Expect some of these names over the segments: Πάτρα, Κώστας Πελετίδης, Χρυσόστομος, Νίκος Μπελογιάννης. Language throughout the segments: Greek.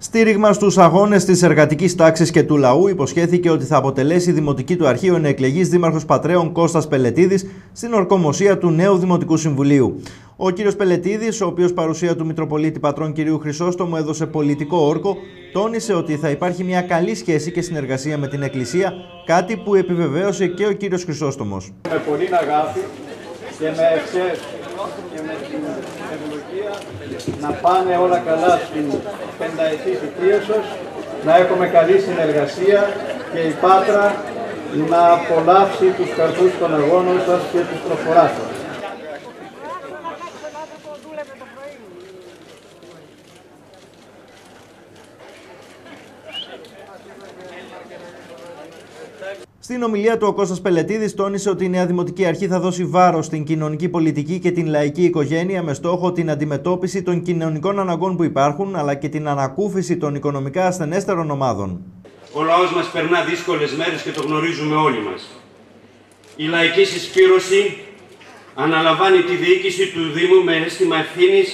Στήριγμα στους αγώνες της εργατικής τάξης και του λαού υποσχέθηκε ότι θα αποτελέσει η Δημοτική του Αρχή ο ενεκλεγής Δήμαρχος Πατραίων Κώστας Πελετίδης στην ορκομοσία του νέου Δημοτικού Συμβουλίου. Ο κ. Πελετίδης, ο οποίος παρουσία του Μητροπολίτη Πατρών κ. Χρυσόστομου έδωσε πολιτικό όρκο, τόνισε ότι θα υπάρχει μια καλή σχέση και συνεργασία με την Εκκλησία, κάτι που επιβεβαίωσε και ο κ. Χρυσόστομος. Με πολύ αγάπη και με ευχές και με την ευλογία να πάνε όλα καλά στην πενταετή θητείωσος, να έχουμε καλή συνεργασία και η Πάτρα να απολαύσει τους καρπούς των αγώνων σας και τους προφοράς σας. Στην ομιλία του, ο Κώστας Πελετίδης τόνισε ότι η νέα Δημοτική Αρχή θα δώσει βάρος στην κοινωνική πολιτική και την λαϊκή οικογένεια με στόχο την αντιμετώπιση των κοινωνικών αναγκών που υπάρχουν, αλλά και την ανακούφιση των οικονομικά ασθενέστερων ομάδων. Ο λαός μας περνά δύσκολες μέρες και το γνωρίζουμε όλοι μας. Η λαϊκή συσπήρωση αναλαμβάνει τη διοίκηση του Δήμου με αίσθημα ευθύνης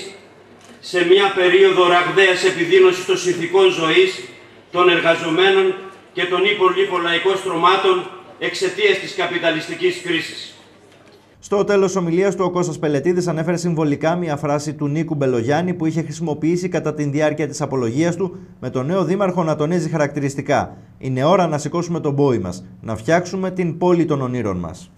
σε μια περίοδο ραγδαίας επιδείνωσης των συνθηκών ζωής των εργαζομένων και των υπολείπων λαϊκών στρωμάτων εξαιτίας της καπιταλιστικής κρίσης. Στο τέλος ομιλίας του, ο Κώστας Πελετίδης ανέφερε συμβολικά μια φράση του Νίκου Μπελογιάννη που είχε χρησιμοποιήσει κατά τη διάρκεια της απολογίας του, με τον νέο Δήμαρχο να τονίζει χαρακτηριστικά: «Είναι ώρα να σηκώσουμε τον πόη μας, να φτιάξουμε την πόλη των ονείρων μας».